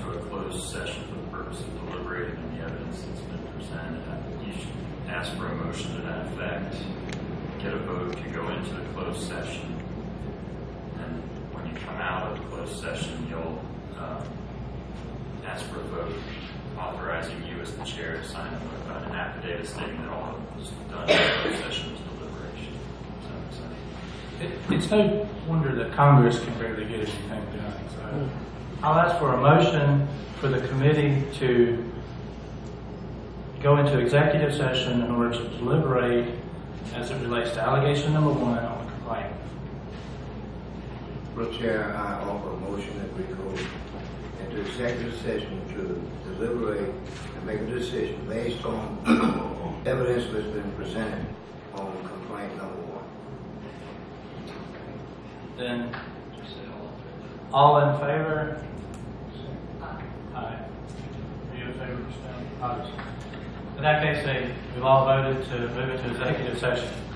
into a closed session for the purpose of deliberating on the evidence that's been presented. You should ask for a motion to that effect, get a vote to go into the closed session. And when you come out of the closed session, you'll ask for a vote authorizing you as the chair to sign an affidavit stating that all that was done in the closed session was deliberation. Does that make sense? It's no wonder that Congress can barely get anything done. So I'll ask for a motion for the committee to go into executive session in order to deliberate as it relates to allegation number 1 on the complaint. Mr. Chair, I offer a motion that we go into executive session to deliberate and make a decision based on evidence that's been presented on complaint number 1. Then, all in favor? Aye. Are you in favor, Mr. Chairman? Aye. In that case, we've all voted to move into executive session.